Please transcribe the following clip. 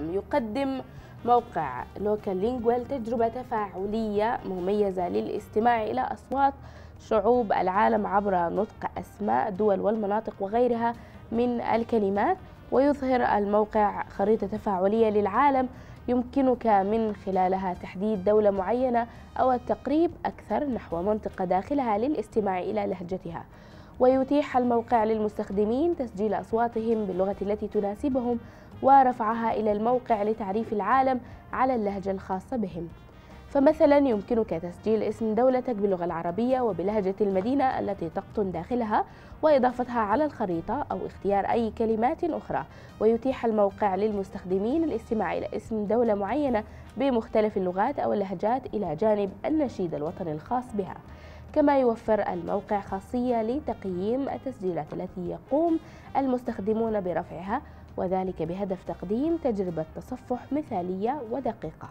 يقدم موقع لوكال لينجوال تجربة تفاعلية مميزة للاستماع إلى أصوات شعوب العالم عبر نطق أسماء دول والمناطق وغيرها من الكلمات. ويظهر الموقع خريطة تفاعلية للعالم يمكنك من خلالها تحديد دولة معينة أو التقريب أكثر نحو منطقة داخلها للاستماع إلى لهجتها. ويتيح الموقع للمستخدمين تسجيل أصواتهم باللغة التي تناسبهم ورفعها إلى الموقع لتعريف العالم على اللهجة الخاصة بهم. فمثلا يمكنك تسجيل اسم دولتك باللغة العربية وبلهجة المدينة التي تقطن داخلها وإضافتها على الخريطة أو اختيار أي كلمات أخرى. ويتيح الموقع للمستخدمين الاستماع إلى اسم دولة معينة بمختلف اللغات أو اللهجات إلى جانب النشيد الوطني الخاص بها. كما يوفر الموقع خاصية لتقييم التسجيلات التي يقوم المستخدمون برفعها، وذلك بهدف تقديم تجربة تصفح مثالية ودقيقة.